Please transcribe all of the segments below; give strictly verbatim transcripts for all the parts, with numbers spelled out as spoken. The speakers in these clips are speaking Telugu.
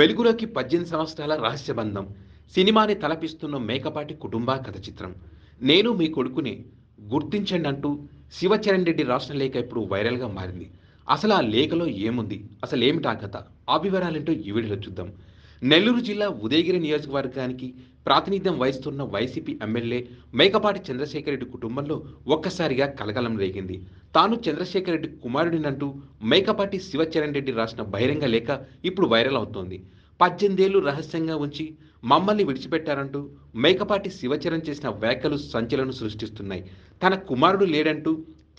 వెలుగులోకి పద్దెనిమిది సంవత్సరాల రహస్య బంధం సినిమాని తలపిస్తున్న మేకపాటి కుటుంబ కథ చిత్రం నేను మీ కొడుకుని గుర్తించండి అంటూ శివచరణ్ రెడ్డి రాసిన లేఖ ఇప్పుడు వైరల్గా మారింది. అసలు ఆ లేఖలో ఏముంది, అసలు ఏమిటా కథ, ఆ వివరాలంటూ ఈ వీడియోలో చూద్దాం. నెల్లూరు జిల్లా ఉదయగిరి నియోజకవర్గానికి ప్రాతినిధ్యం వహిస్తున్న వైసీపీ ఎమ్మెల్యే మేకపాటి చంద్రశేఖర్ రెడ్డి కుటుంబంలో ఒక్కసారిగా కలకలం రేగింది. తాను చంద్రశేఖర్ రెడ్డి కుమారుడినంటూ మేకపాటి శివచరణ్ రెడ్డి రాసిన బహిరంగ లేఖ ఇప్పుడు వైరల్ అవుతోంది. పద్దెనిమిదేళ్లు రహస్యంగా ఉంచి మమ్మల్ని విడిచిపెట్టారంటూ మేకపాటి శివచరణ్ చేసిన వ్యాఖ్యలు సంచలనం సృష్టిస్తున్నాయి. తన కుమారుడు లేడంటూ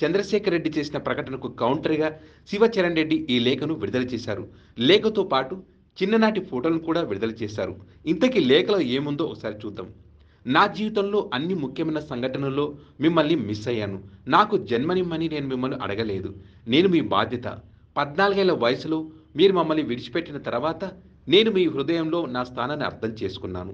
చంద్రశేఖర్ రెడ్డి చేసిన ప్రకటనకు కౌంటర్గా శివచరణ్ రెడ్డి ఈ లేఖను విడుదల చేశారు. లేఖతో పాటు చిన్ననాటి ఫోటోలను కూడా విడుదల చేశారు. ఇంతకీ లేఖలో ఏముందో ఒకసారి చూద్దాం. నా జీవితంలో అన్ని ముఖ్యమైన సంఘటనల్లో మిమ్మల్ని మిస్ అయ్యాను. నాకు జన్మనిమ్మని నేను మిమ్మల్ని అడగలేదు. నేను మీ బాధ్యత. పద్నాలుగేళ్ల వయసులో మీరు మమ్మల్ని విడిచిపెట్టిన తర్వాత నేను మీ హృదయంలో నా స్థానాన్ని అర్థం చేసుకున్నాను.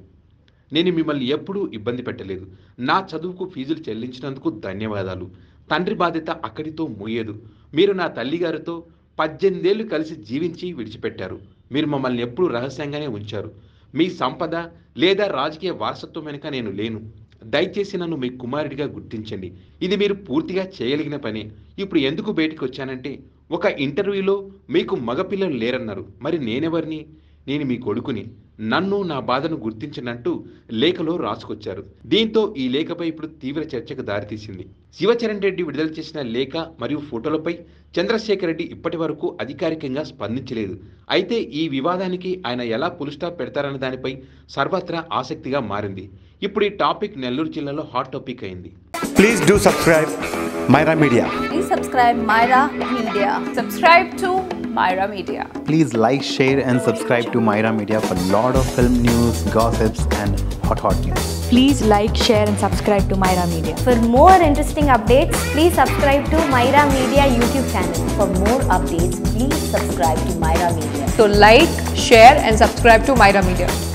నేను మిమ్మల్ని ఎప్పుడూ ఇబ్బంది పెట్టలేదు. నా చదువుకు ఫీజులు చెల్లించినందుకు ధన్యవాదాలు. తండ్రి బాధ్యత అక్కడితో మూయేదు. మీరు నా తల్లిగారితో పద్దెనిమిదేళ్లు కలిసి జీవించి విడిచిపెట్టారు. మీరు మమ్మల్ని ఎప్పుడూ రహస్యంగానే ఉంచారు. మీ సంపద లేదా రాజకీయ వారసత్వం వెనుక నేను లేను. దయచేసి నన్ను మీ కుమారుడిగా గుర్తించండి. ఇది మీరు పూర్తిగా చేయగలిగిన పని. ఇప్పుడు ఎందుకు బయటికి వచ్చానంటే, ఒక ఇంటర్వ్యూలో మీకు మగపిల్లలు లేరన్నారు. మరి నేనెవరిని? నేను మీ కొడుకుని. నన్ను, నా బాధను గుర్తించినట్టు లేఖలో రాసుకొచ్చారు. దీంతో ఈ లేఖపై ఇప్పుడు తీవ్ర చర్చకు దారితీసింది. శివచరణ్ రెడ్డి విడుదల చేసిన లేఖ మరియు ఫోటోలపై చంద్రశేఖర్ రెడ్డి ఇప్పటి వరకు అధికారికంగా స్పందించలేదు. అయితే ఈ వివాదానికి ఆయన ఎలా ఫుల్ స్టాప్ పెడతారన్న దానిపై సర్వత్రా ఆసక్తిగా మారింది. ఇప్పుడు ఈ టాపిక్ నెల్లూరు జిల్లాలో హాట్ టాపిక్ అయింది. Please do subscribe Myra Media. Please subscribe Myra Media. Subscribe to Myra Media. Please like, share and subscribe to Myra Media for lot of film news, gossips and hot hot news. Please like, share and subscribe to Myra Media. For more interesting updates, please subscribe to Myra Media YouTube channel. For more updates, please subscribe to Myra Media. So like, share and subscribe to Myra Media.